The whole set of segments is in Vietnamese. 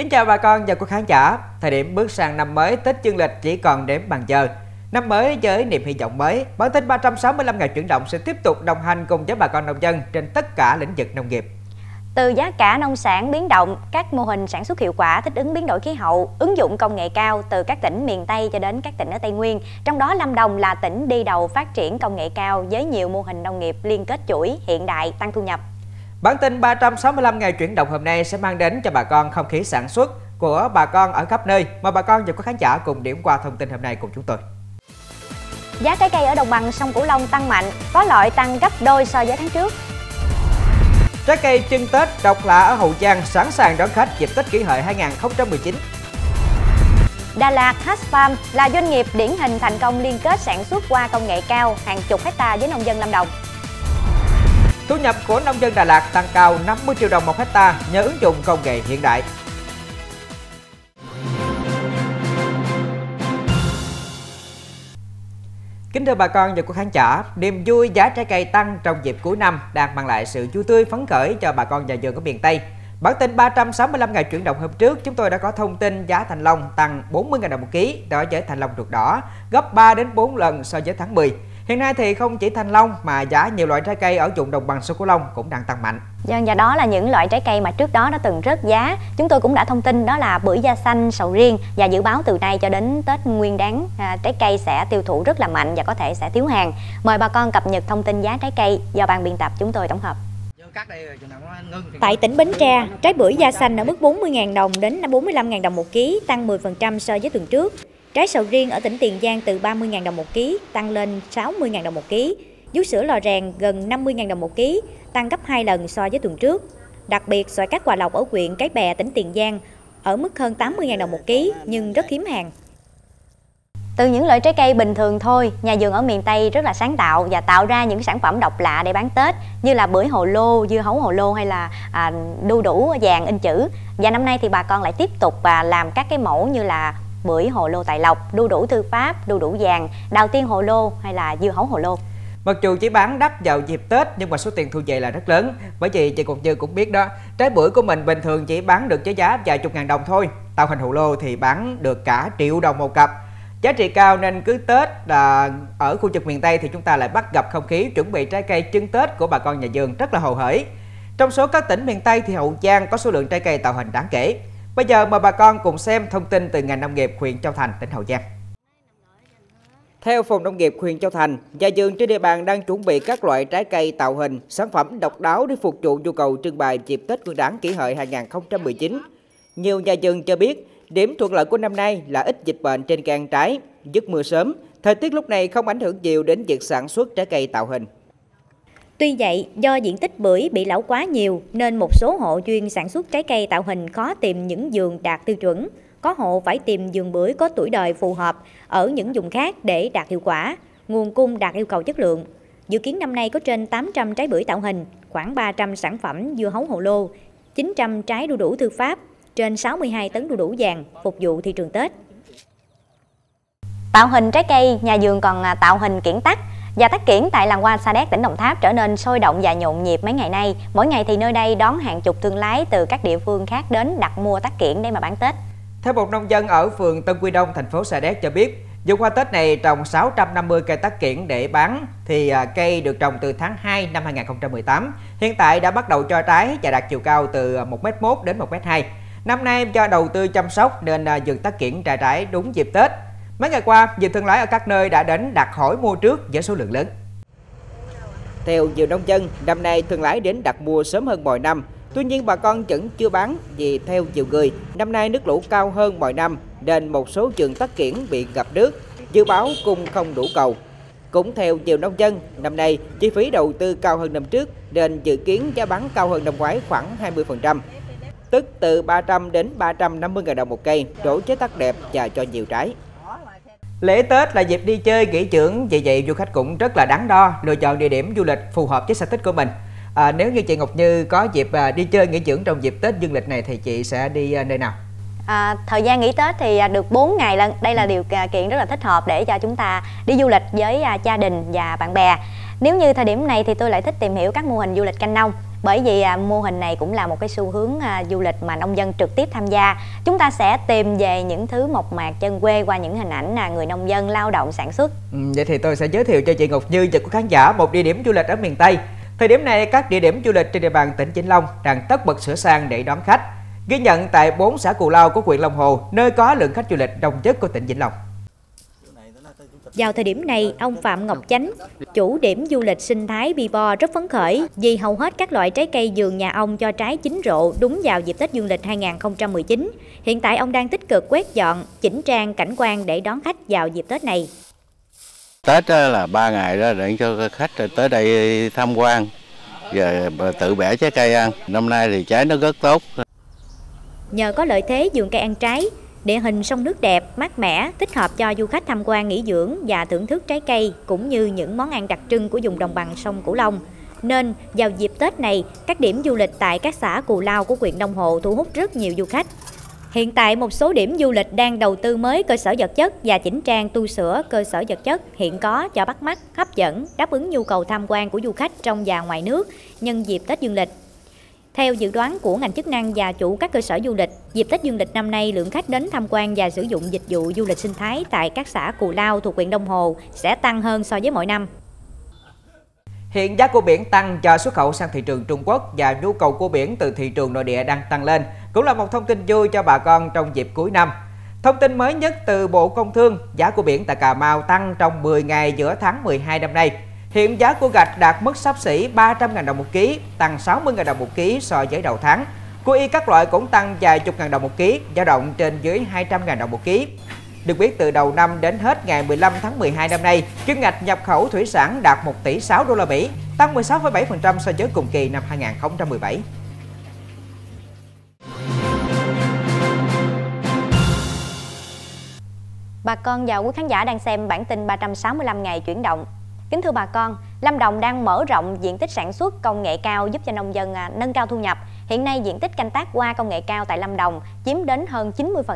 Kính chào bà con và quý khán giả. Thời điểm bước sang năm mới, Tết dương lịch chỉ còn đếm bằng giờ. Năm mới với niềm hy vọng mới, bản tin 365 ngày chuyển động sẽ tiếp tục đồng hành cùng với bà con nông dân trên tất cả lĩnh vực nông nghiệp. Từ giá cả nông sản biến động, các mô hình sản xuất hiệu quả thích ứng biến đổi khí hậu, ứng dụng công nghệ cao từ các tỉnh miền Tây cho đến các tỉnh ở Tây Nguyên. Trong đó Lâm Đồng là tỉnh đi đầu phát triển công nghệ cao với nhiều mô hình nông nghiệp liên kết chuỗi hiện đại tăng thu nhập. Bản tin 365 ngày chuyển động hôm nay sẽ mang đến cho bà con không khí sản xuất của bà con ở khắp nơi. Mời bà con và các khán giả cùng điểm qua thông tin hôm nay cùng chúng tôi. Giá trái cây ở đồng bằng sông Cửu Long tăng mạnh, có loại tăng gấp đôi so với tháng trước. Trái cây trưng Tết độc lạ ở Hậu Giang sẵn sàng đón khách dịp Tết Kỷ Hợi 2019. Đà Lạt Hasfarm là doanh nghiệp điển hình thành công liên kết sản xuất qua công nghệ cao hàng chục hecta với nông dân Lâm Đồng. Thu nhập của nông dân Đà Lạt tăng cao 50 triệu đồng một hecta nhờ ứng dụng công nghệ hiện đại. Kính thưa bà con và quý khán giả, niềm vui giá trái cây tăng trong dịp cuối năm đang mang lại sự vui tươi phấn khởi cho bà con nhà vườn ở miền Tây. Bản tin 365 ngày chuyển động hôm trước, chúng tôi đã có thông tin giá thanh long tăng 40.000 đồng một ký đối với thanh long ruột đỏ, gấp 3 đến 4 lần so với tháng 10. Hiện nay thì không chỉ thanh long mà giá nhiều loại trái cây ở vùng đồng bằng sông Cửu Long cũng đang tăng mạnh. Và đó là những loại trái cây mà trước đó đã từng rớt giá. Chúng tôi cũng đã thông tin đó là bưởi da xanh, sầu riêng, và dự báo từ nay cho đến Tết Nguyên Đán trái cây sẽ tiêu thụ rất là mạnh và có thể sẽ thiếu hàng. Mời bà con cập nhật thông tin giá trái cây do ban biên tập chúng tôi tổng hợp. Tại tỉnh Bến Tre, trái bưởi da xanh ở mức 40.000 đồng đến 45.000 đồng một ký, tăng 10% so với tuần trước. Trái sầu riêng ở tỉnh Tiền Giang từ 30.000 đồng một ký tăng lên 60.000 đồng một ký. Vú sữa lò rèn gần 50.000 đồng một ký, tăng gấp 2 lần so với tuần trước. Đặc biệt, xoài cát Hòa Lộc ở huyện Cái Bè tỉnh Tiền Giang ở mức hơn 80.000 đồng một ký nhưng rất hiếm hàng. Từ những loại trái cây bình thường thôi, nhà vườn ở miền Tây rất là sáng tạo và tạo ra những sản phẩm độc lạ để bán Tết như là bưởi hồ lô, dưa hấu hồ lô hay là đu đủ vàng in chữ. Và năm nay thì bà con lại tiếp tục làm các cái mẫu như là bưởi hồ lô Tài Lộc, đu đủ Thư Pháp, đu đủ vàng, đào tiên hồ lô hay là dưa hấu hồ lô. Mặc dù chỉ bán đắt vào dịp Tết nhưng mà số tiền thu về là rất lớn. Bởi vì chị Cục Dư cũng biết đó, trái bưởi của mình bình thường chỉ bán được với giá vài chục ngàn đồng thôi. Tạo hình hồ lô thì bán được cả triệu đồng một cặp. Giá trị cao nên cứ Tết là ở khu vực miền Tây thì chúng ta lại bắt gặp không khí chuẩn bị trái cây trưng Tết của bà con nhà vườn rất là hồ hởi. Trong số các tỉnh miền Tây thì Hậu Giang có số lượng trái cây tạo hình đáng kể. Bây giờ mời bà con cùng xem thông tin từ ngành nông nghiệp huyện Châu Thành, tỉnh Hậu Giang. Theo Phòng Nông nghiệp huyện Châu Thành, nhà vườn trên địa bàn đang chuẩn bị các loại trái cây tạo hình, sản phẩm độc đáo để phục vụ nhu cầu trưng bày dịp Tết Nguyên Đán Kỷ Hợi 2019. Nhiều nhà vườn cho biết, điểm thuận lợi của năm nay là ít dịch bệnh trên cây ăn trái, dứt mưa sớm, thời tiết lúc này không ảnh hưởng nhiều đến việc sản xuất trái cây tạo hình. Tuy vậy, do diện tích bưởi bị lão quá nhiều nên một số hộ chuyên sản xuất trái cây tạo hình khó tìm những vườn đạt tiêu chuẩn. Có hộ phải tìm vườn bưởi có tuổi đời phù hợp ở những vùng khác để đạt hiệu quả, nguồn cung đạt yêu cầu chất lượng. Dự kiến năm nay có trên 800 trái bưởi tạo hình, khoảng 300 sản phẩm dưa hấu hồ lô, 900 trái đu đủ Thư Pháp, trên 62 tấn đu đủ vàng phục vụ thị trường Tết. Tạo hình trái cây, nhà vườn còn tạo hình kiển tắc. Và tắc kiển tại làng hoa Sa Đéc, tỉnh Đồng Tháp trở nên sôi động và nhộn nhịp mấy ngày nay. Mỗi ngày thì nơi đây đón hàng chục thương lái từ các địa phương khác đến đặt mua tắc kiển để mà bán Tết. Theo một nông dân ở phường Tân Quy Đông, thành phố Sa Đéc cho biết, vườn hoa Tết này trồng 650 cây tắc kiển để bán, thì cây được trồng từ tháng 2 năm 2018. Hiện tại đã bắt đầu cho trái và đạt chiều cao từ 1m1 đến 1m2. Năm nay do đầu tư chăm sóc nên vườn tắc kiển ra trái đúng dịp Tết. Mấy ngày qua, nhiều thương lái ở các nơi đã đến đặt hỏi mua trước với số lượng lớn. Theo nhiều nông dân, năm nay thương lái đến đặt mua sớm hơn mọi năm. Tuy nhiên bà con vẫn chưa bán vì theo nhiều người, năm nay nước lũ cao hơn mọi năm nên một số vườn tắc kiển bị ngập nước, dự báo cung không đủ cầu. Cũng theo nhiều nông dân, năm nay chi phí đầu tư cao hơn năm trước nên dự kiến giá bán cao hơn năm ngoái khoảng 20%, tức từ 300 đến 350.000 đồng một cây, đổ chế tác đẹp và cho nhiều trái. Lễ Tết là dịp đi chơi nghỉ dưỡng, vì vậy du khách cũng rất là đắn đo lựa chọn địa điểm du lịch phù hợp với sở thích của mình. Nếu như chị Ngọc Như có dịp đi chơi nghỉ dưỡng trong dịp Tết dương lịch này thì chị sẽ đi nơi nào? Thời gian nghỉ Tết thì được 4 ngày lần. Đây là điều kiện rất là thích hợp để cho chúng ta đi du lịch với gia đình và bạn bè. Nếu như thời điểm này thì tôi lại thích tìm hiểu các mô hình du lịch canh nông. Bởi vì mô hình này cũng là một cái xu hướng du lịch mà nông dân trực tiếp tham gia. Chúng ta sẽ tìm về những thứ mộc mạc chân quê qua những hình ảnh người nông dân lao động sản xuất. Vậy thì tôi sẽ giới thiệu cho chị Ngọc Như và quý khán giả một địa điểm du lịch ở miền Tây. Thời điểm này, các địa điểm du lịch trên địa bàn tỉnh Vĩnh Long đang tất bật sửa sang để đón khách. Ghi nhận tại 4 xã Cù Lao của huyện Long Hồ, nơi có lượng khách du lịch đông nhất của tỉnh Vĩnh Long. Vào thời điểm này, ông Phạm Ngọc Chánh, chủ điểm du lịch sinh thái Bibo rất phấn khởi vì hầu hết các loại trái cây vườn nhà ông cho trái chín rộ đúng vào dịp Tết dương lịch 2019. Hiện tại ông đang tích cực quét dọn, chỉnh trang cảnh quan để đón khách vào dịp Tết này. Tết là 3 ngày đó để cho khách tới đây tham quan và tự bẻ trái cây ăn. Năm nay thì trái nó rất tốt. Nhờ có lợi thế vườn cây ăn trái, địa hình sông nước đẹp, mát mẻ, thích hợp cho du khách tham quan nghỉ dưỡng và thưởng thức trái cây cũng như những món ăn đặc trưng của vùng đồng bằng sông Cửu Long. Nên vào dịp Tết này, các điểm du lịch tại các xã Cù Lao của huyện Đông Hồ thu hút rất nhiều du khách. Hiện tại, một số điểm du lịch đang đầu tư mới cơ sở vật chất và chỉnh trang tu sửa cơ sở vật chất hiện có cho bắt mắt, hấp dẫn, đáp ứng nhu cầu tham quan của du khách trong và ngoài nước nhân dịp Tết dương lịch. Theo dự đoán của ngành chức năng và chủ các cơ sở du lịch, dịp Tết dương lịch năm nay lượng khách đến tham quan và sử dụng dịch vụ du lịch sinh thái tại các xã Cù Lao thuộc huyện Đông Hồ sẽ tăng hơn so với mọi năm. Hiện giá cua biển tăng do xuất khẩu sang thị trường Trung Quốc và nhu cầu cua biển từ thị trường nội địa đang tăng lên, cũng là một thông tin vui cho bà con trong dịp cuối năm. Thông tin mới nhất từ Bộ Công Thương, giá cua biển tại Cà Mau tăng trong 10 ngày giữa tháng 12 năm nay. Hiện giá cua gạch đạt mức xấp xỉ 300.000 đồng một ký, tăng 60.000 đồng một ký so với đầu tháng. Cua y các loại cũng tăng vài chục ngàn đồng một ký, dao động trên dưới 200.000 đồng một ký. Được biết, từ đầu năm đến hết ngày 15 tháng 12 năm nay, kim ngạch nhập khẩu thủy sản đạt 1,6 tỷ USD, tăng 16,7% so với cùng kỳ năm 2017. Bà con và quý khán giả đang xem bản tin 365 ngày chuyển động. Kính thưa bà con, Lâm Đồng đang mở rộng diện tích sản xuất công nghệ cao giúp cho nông dân nâng cao thu nhập. Hiện nay, diện tích canh tác hoa công nghệ cao tại Lâm Đồng chiếm đến hơn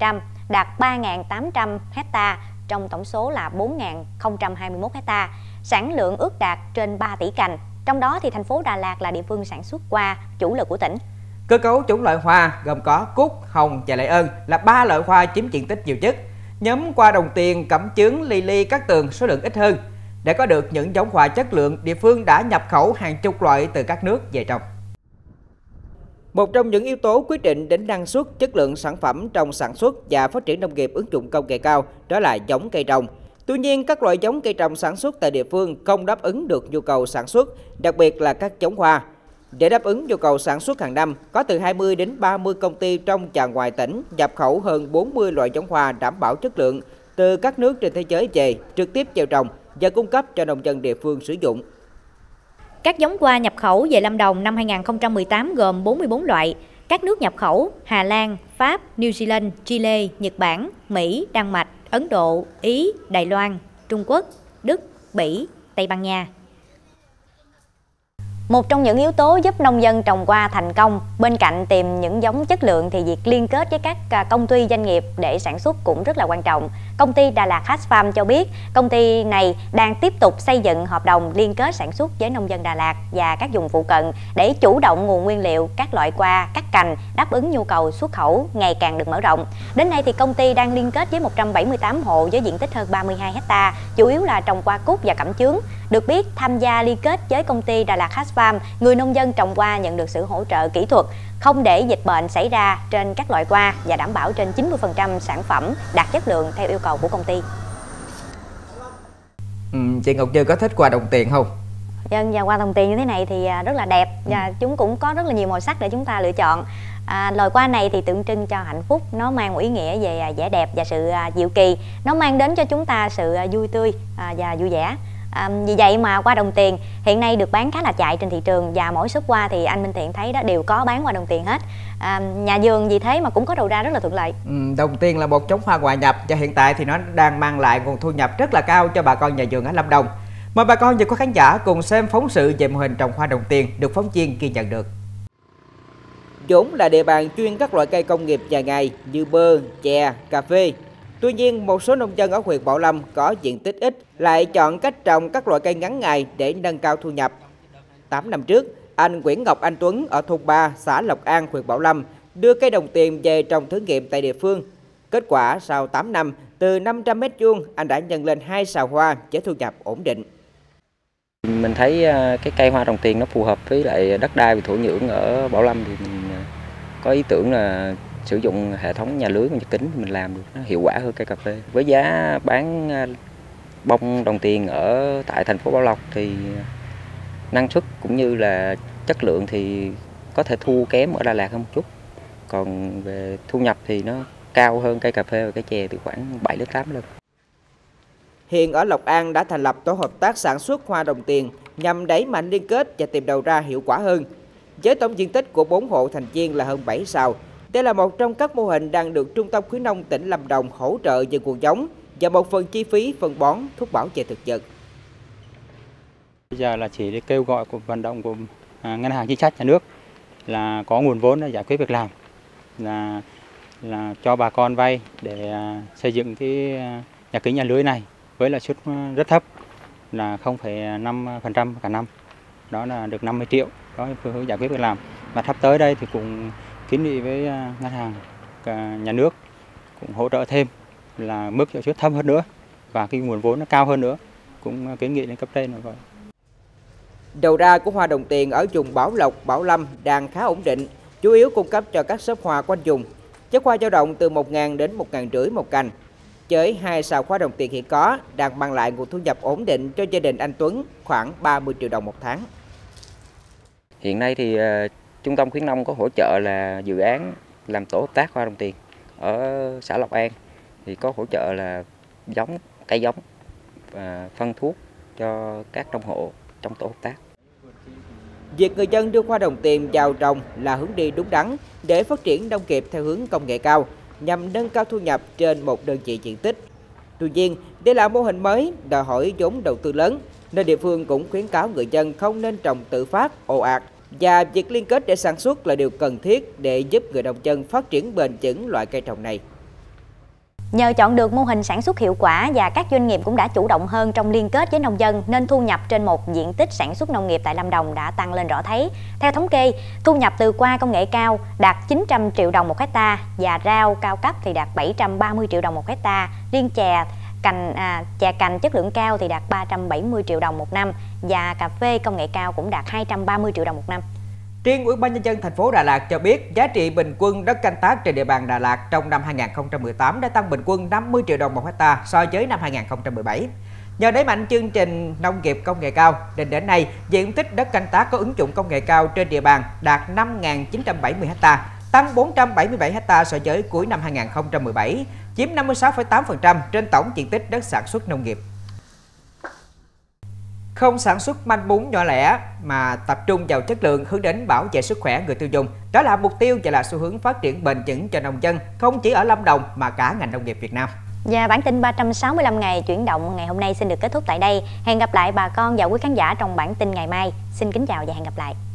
90%, đạt 3.800 hectare trong tổng số là 4.021 hectare. Sản lượng ước đạt trên 3 tỷ cành, trong đó thì thành phố Đà Lạt là địa phương sản xuất hoa chủ lực của tỉnh. Cơ cấu chủng loại hoa gồm có cúc, hồng và lệ ơn là 3 loại hoa chiếm diện tích nhiều nhất. Nhóm hoa đồng tiền, cẩm chướng, lily, cát tường số lượng ít hơn. Để có được những giống hoa chất lượng, địa phương đã nhập khẩu hàng chục loại từ các nước về trồng. Một trong những yếu tố quyết định đến năng suất, chất lượng sản phẩm trong sản xuất và phát triển nông nghiệp ứng dụng công nghệ cao đó là giống cây trồng. Tuy nhiên, các loại giống cây trồng sản xuất tại địa phương không đáp ứng được nhu cầu sản xuất, đặc biệt là các giống hoa. Để đáp ứng nhu cầu sản xuất hàng năm, có từ 20 đến 30 công ty trong và ngoài tỉnh nhập khẩu hơn 40 loại giống hoa đảm bảo chất lượng từ các nước trên thế giới về, trực tiếp gieo trồng và cung cấp cho nông dân địa phương sử dụng. Các giống hoa nhập khẩu về Lâm Đồng năm 2018 gồm 44 loại. Các nước nhập khẩu: Hà Lan, Pháp, New Zealand, Chile, Nhật Bản, Mỹ, Đan Mạch, Ấn Độ, Ý, Đài Loan, Trung Quốc, Đức, Bỉ, Tây Ban Nha. Một trong những yếu tố giúp nông dân trồng hoa thành công, bên cạnh tìm những giống chất lượng thì việc liên kết với các công ty doanh nghiệp để sản xuất cũng rất là quan trọng. Công ty Đà Lạt Hasfarm cho biết, công ty này đang tiếp tục xây dựng hợp đồng liên kết sản xuất với nông dân Đà Lạt và các vùng phụ cận để chủ động nguồn nguyên liệu, các loại hoa, các cành đáp ứng nhu cầu xuất khẩu ngày càng được mở rộng. Đến nay thì công ty đang liên kết với 178 hộ với diện tích hơn 32 ha, chủ yếu là trồng hoa cúc và cẩm chướng. Được biết, tham gia liên kết với công ty Đà Lạt Hasfarm, người nông dân trồng hoa nhận được sự hỗ trợ kỹ thuật, không để dịch bệnh xảy ra trên các loại hoa và đảm bảo trên 90% sản phẩm đạt chất lượng theo yêu cầu của công ty. Chị Ngọc Như có thích hoa đồng tiền không? Dân và hoa đồng tiền như thế này thì rất là đẹp và chúng cũng có rất là nhiều màu sắc để chúng ta lựa chọn. Loài hoa này thì tượng trưng cho hạnh phúc, nó mang một ý nghĩa về vẻ đẹp và sự diệu kỳ, nó mang đến cho chúng ta sự vui tươi và vui vẻ. Vì vậy mà hoa đồng tiền hiện nay được bán khá là chạy trên thị trường và mỗi xuất hoa thì anh Minh Thiện thấy đó đều có bán hoa đồng tiền hết. Nhà vườn vì thế mà cũng có đầu ra rất là thuận lợi. Đồng tiền là một giống hoa ngoại nhập và hiện tại thì nó đang mang lại nguồn thu nhập rất là cao cho bà con nhà vườn ở Lâm Đồng. Mời bà con và các khán giả cùng xem phóng sự về mô hình trồng hoa đồng tiền được phóng viên ghi nhận được. Vốn là địa bàn chuyên các loại cây công nghiệp dài ngày như bơ, chè, cà phê. Tuy nhiên, một số nông dân ở huyện Bảo Lâm có diện tích ít lại chọn cách trồng các loại cây ngắn ngày để nâng cao thu nhập. 8 năm trước, anh Nguyễn Ngọc Anh Tuấn ở thôn 3, xã Lộc An, huyện Bảo Lâm đưa cây đồng tiền về trồng thử nghiệm tại địa phương. Kết quả sau 8 năm, từ 500 m2, anh đã nhân lên 2 sào hoa với thu nhập ổn định. Mình thấy cái cây hoa đồng tiền nó phù hợp với lại đất đai và thổ nhưỡng ở Bảo Lâm, thì mình có ý tưởng là sử dụng hệ thống nhà lưới nhà kính, mình làm được nó hiệu quả hơn cây cà phê. Với giá bán bông đồng tiền ở tại thành phố Bảo Lộc thì năng suất cũng như là chất lượng thì có thể thua kém ở Đà Lạt hơn một chút. Còn về thu nhập thì nó cao hơn cây cà phê và cây chè từ khoảng 7 đến 8 lần. Hiện ở Lộc An đã thành lập tổ hợp tác sản xuất hoa đồng tiền nhằm đẩy mạnh liên kết và tìm đầu ra hiệu quả hơn. Với tổng diện tích của 4 hộ thành viên là hơn 7 sào, đây là một trong các mô hình đang được Trung tâm Khuyến nông tỉnh Lâm Đồng hỗ trợ về nguồn giống và một phần chi phí phân bón, thuốc bảo vệ thực vật. Bây giờ là chỉ để kêu gọi cuộc vận động của ngân hàng chính sách nhà nước là có nguồn vốn để giải quyết việc làm, là cho bà con vay để xây dựng cái nhà kính nhà lưới này với lãi suất rất thấp là 0,5% cả năm, đó là được 50 triệu, đó là phương hướng giải quyết việc làm. Mà sắp tới đây thì cũng kiến nghị với ngân hàng nhà nước cũng hỗ trợ thêm là mức lãi suất thấp hơn nữa và cái nguồn vốn nó cao hơn nữa, cũng kiến nghị lên cấp trên rồi. Đầu ra của hoa đồng tiền ở vùng Bảo Lộc, Bảo Lâm đang khá ổn định, chủ yếu cung cấp cho các shop hoa quanh vùng. Giá hoa dao động từ 1.000 đến 1.500 một cành. Với 2 sào hoa đồng tiền hiện có đang mang lại nguồn thu nhập ổn định cho gia đình anh Tuấn khoảng 30 triệu đồng một tháng. Hiện nay thì Trung tâm Khuyến nông có hỗ trợ là dự án làm tổ hợp tác hoa đồng tiền ở xã Lộc An, thì có hỗ trợ là giống, cây giống và phân thuốc cho các nông hộ trong tổ hợp tác. Việc người dân đưa hoa đồng tiền vào trồng là hướng đi đúng đắn để phát triển nông nghiệp theo hướng công nghệ cao, nhằm nâng cao thu nhập trên một đơn vị diện tích. Tuy nhiên, đây là mô hình mới đòi hỏi vốn đầu tư lớn, nên địa phương cũng khuyến cáo người dân không nên trồng tự phát, ồ ạt, và việc liên kết để sản xuất là điều cần thiết để giúp người nông dân phát triển bền vững loại cây trồng này. Nhờ chọn được mô hình sản xuất hiệu quả và các doanh nghiệp cũng đã chủ động hơn trong liên kết với nông dân, nên thu nhập trên một diện tích sản xuất nông nghiệp tại Lâm Đồng đã tăng lên rõ thấy. Theo thống kê, thu nhập từ qua công nghệ cao đạt 900 triệu đồng một hectare và rau cao cấp thì đạt 730 triệu đồng một hectare, riêng chè cành chất lượng cao thì đạt 370 triệu đồng một năm và cà phê công nghệ cao cũng đạt 230 triệu đồng một năm. Riêng Ủy ban Nhân dân thành phố Đà Lạt cho biết giá trị bình quân đất canh tác trên địa bàn Đà Lạt trong năm 2018 đã tăng bình quân 50 triệu đồng một hectare so với năm 2017. Nhờ đẩy mạnh chương trình nông nghiệp công nghệ cao, đến nay diện tích đất canh tác có ứng dụng công nghệ cao trên địa bàn đạt 5.970 hectare, tăng 477 hectare so với cuối năm 2017, chiếm 56,8% trên tổng diện tích đất sản xuất nông nghiệp. Không sản xuất manh mún nhỏ lẻ mà tập trung vào chất lượng, hướng đến bảo vệ sức khỏe người tiêu dùng. Đó là mục tiêu và là xu hướng phát triển bền vững cho nông dân, không chỉ ở Lâm Đồng mà cả ngành nông nghiệp Việt Nam. Và bản tin 365 ngày chuyển động ngày hôm nay xin được kết thúc tại đây. Hẹn gặp lại bà con và quý khán giả trong bản tin ngày mai. Xin kính chào và hẹn gặp lại.